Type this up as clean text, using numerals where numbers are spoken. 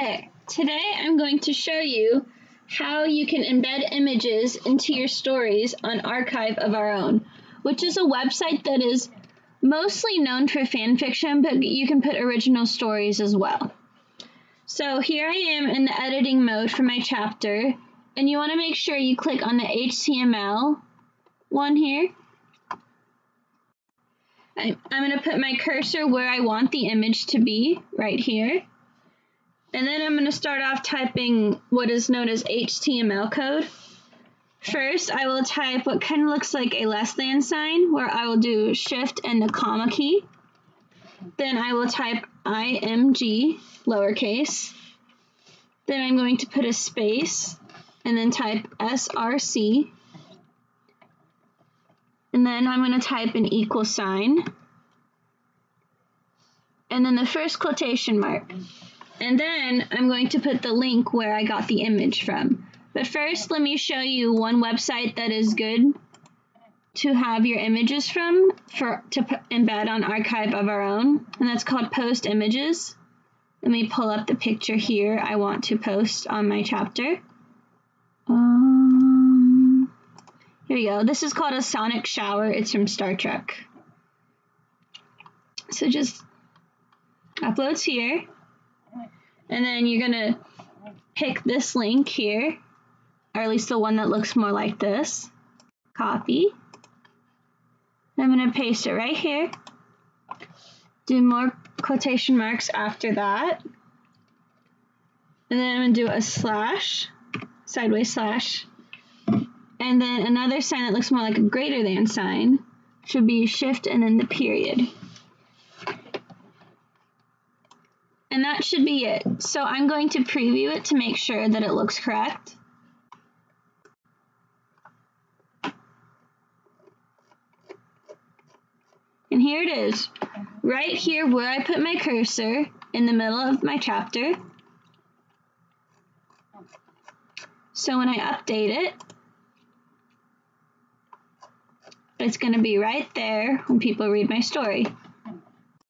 Hi! Today I'm going to show you how you can embed images into your stories on Archive of Our Own, which is a website that is mostly known for fan fiction, but you can put original stories as well. So here I am in the editing mode for my chapter, and you want to make sure you click on the HTML one here. I'm going to put my cursor where I want the image to be, right here. And then I'm going to start off typing what is known as HTML code. First, I will type what kind of looks like a less than sign, where I will do shift and the comma key. Then I will type IMG, lowercase. Then I'm going to put a space, and then type SRC. And then I'm going to type an equal sign. And then the first quotation mark. And then I'm going to put the link where I got the image from. But first, let me show you one website that is good to have your images from to embed on Archive of Our Own, and that's called Post Images. Let me pull up the picture here I want to post on my chapter. Here we go. This is called a Sonic Shower. It's from Star Trek. So just uploads here. And then you're going to pick this link here, or at least the one that looks more like this. Copy. I'm going to paste it right here. Do more quotation marks after that. And then I'm going to do a slash, sideways slash. And then another sign that looks more like a greater than sign should be shift and then the period. And that should be it. So I'm going to preview it to make sure that it looks correct. And here it is, right here where I put my cursor in the middle of my chapter. So when I update it, it's going to be right there when people read my story.